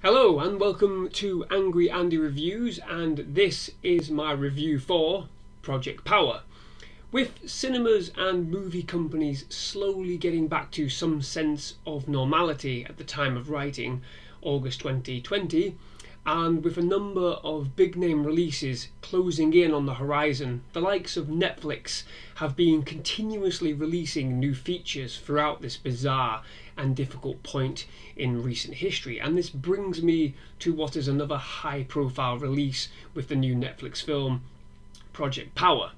Hello and welcome to Angry Andy Reviews, and this is my review for Project Power. With cinemas and movie companies slowly getting back to some sense of normality at the time of writing, August 2020, and with a number of big name releases closing in on the horizon, the likes of Netflix have been continuously releasing new features throughout this bizarre and difficult point in recent history. And this brings me to what is another high profile release with the new Netflix film, Project Power.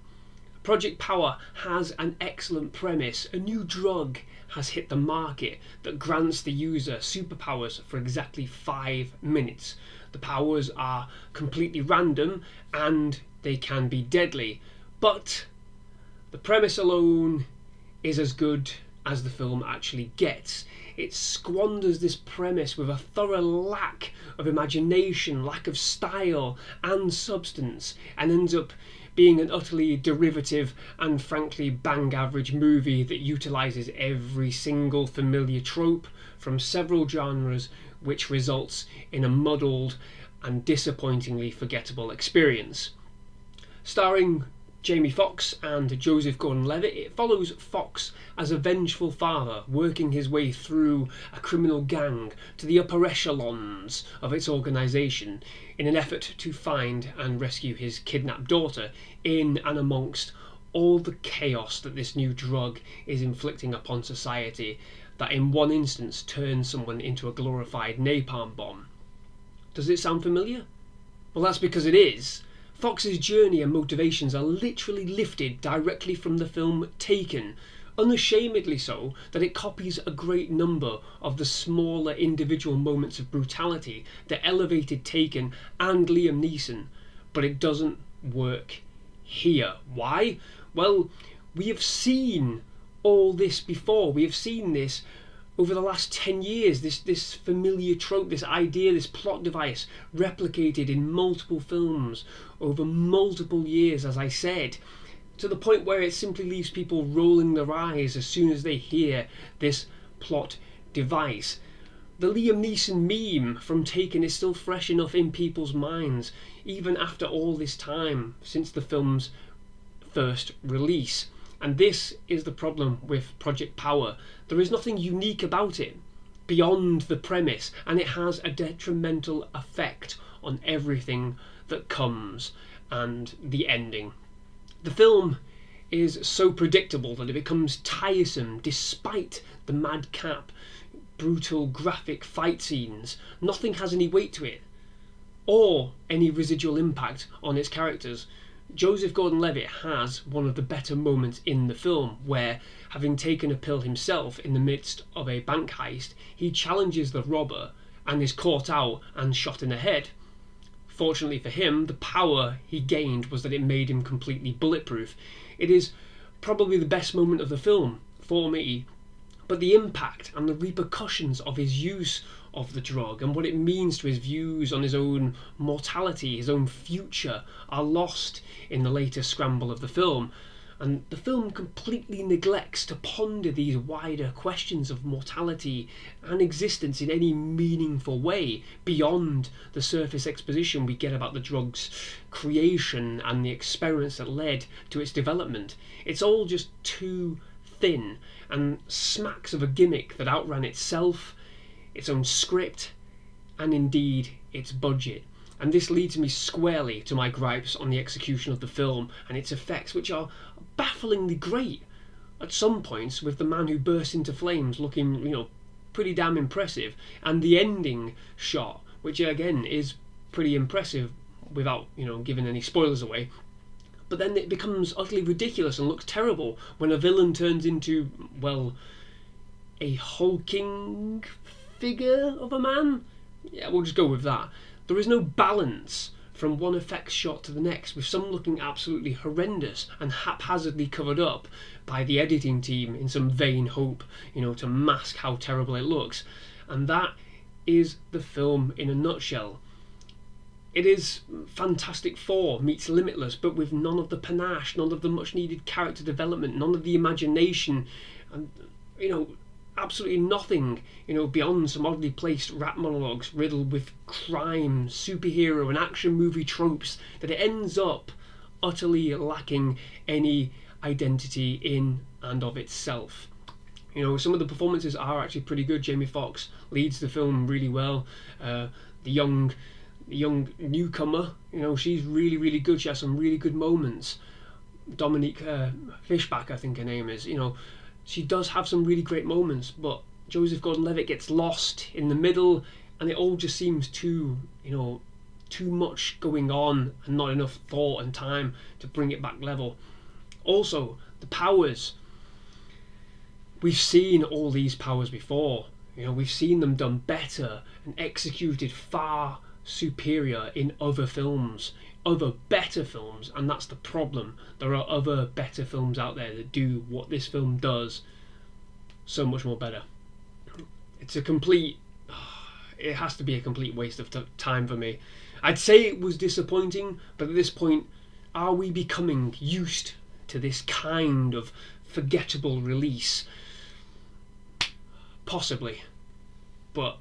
Project Power has an excellent premise. A new drug has hit the market that grants the user superpowers for exactly 5 minutes. The powers are completely random and they can be deadly, but the premise alone is as good as the film actually gets. It squanders this premise with a thorough lack of imagination, lack of style and substance, and ends up being an utterly derivative and frankly bang average movie that utilises every single familiar trope from several genres, which results in a muddled and disappointingly forgettable experience. Starring Jamie Foxx and Joseph Gordon-Levitt, it follows Foxx as a vengeful father working his way through a criminal gang to the upper echelons of its organisation in an effort to find and rescue his kidnapped daughter in and amongst all the chaos that this new drug is inflicting upon society, that in one instance turns someone into a glorified napalm bomb. Does it sound familiar? Well, that's because it is. Foxx's journey and motivations are literally lifted directly from the film Taken, unashamedly so that it copies a great number of the smaller individual moments of brutality that elevated Taken and Liam Neeson, but it doesn't work here. Why? Well, we have seen all this before. We have seen this over the last 10 years, this familiar trope, this idea, this plot device replicated in multiple films over multiple years, as I said, to the point where it simply leaves people rolling their eyes as soon as they hear this plot device. The Liam Neeson meme from Taken is still fresh enough in people's minds, even after all this time since the film's first release. And this is the problem with Project Power. There is nothing unique about it beyond the premise, and it has a detrimental effect on everything that comes and the ending. The film is so predictable that it becomes tiresome despite the madcap, brutal, graphic fight scenes. Nothing has any weight to it or any residual impact on its characters. Joseph Gordon-Levitt has one of the better moments in the film where, having taken a pill himself in the midst of a bank heist, he challenges the robber and is caught out and shot in the head. Fortunately for him, the power he gained was that it made him completely bulletproof. It is probably the best moment of the film for me, but the impact and the repercussions of his use of the drug and what it means to his views on his own mortality, his own future, are lost in the later scramble of the film. And the film completely neglects to ponder these wider questions of mortality and existence in any meaningful way beyond the surface exposition we get about the drug's creation and the experiments that led to its development. It's all just too thin and smacks of a gimmick that outran itself, its own script, and indeed its budget. And this leads me squarely to my gripes on the execution of the film and its effects, which are bafflingly great at some points, with the man who bursts into flames looking, pretty damn impressive, and the ending shot, which again is pretty impressive without, giving any spoilers away. But then it becomes utterly ridiculous and looks terrible when a villain turns into, well, a hulking figure of a man? Yeah, we'll just go with that. There is no balance from one effects shot to the next, with some looking absolutely horrendous and haphazardly covered up by the editing team in some vain hope, to mask how terrible it looks. And that is the film in a nutshell. It is Fantastic Four meets Limitless, but with none of the panache, none of the much needed character development, none of the imagination, and absolutely nothing, you know, beyond some oddly placed rap monologues riddled with crime, superhero and action movie tropes, that it ends up utterly lacking any identity in and of itself. You know, some of the performances are actually pretty good. Jamie Foxx leads the film really well. The young newcomer, you know, she's really, really good. She has some really good moments. Dominique Fishback, I think her name is, you know, she does have some really great moments, but Joseph Gordon-Levitt gets lost in the middle, and it all just seems too, you know, too much going on and not enough thought and time to bring it back level. Also, the powers. We've seen all these powers before. You know, we've seen them done better and executed far superior in other films, other better films, and that's the problem. There are other better films out there that do what this film does so much more better. It's a complete, it has to be a complete waste of time for me. I'd say it was disappointing, but at this point, are we becoming used to this kind of forgettable release? Possibly, but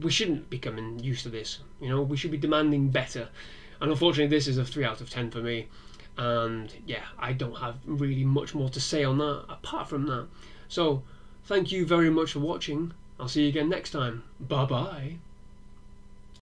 we shouldn't be coming used to this. You know, we should be demanding better. And unfortunately, this is a 3 out of 10 for me. And yeah, I don't have really much more to say on that apart from that. So thank you very much for watching. I'll see you again next time. Bye bye.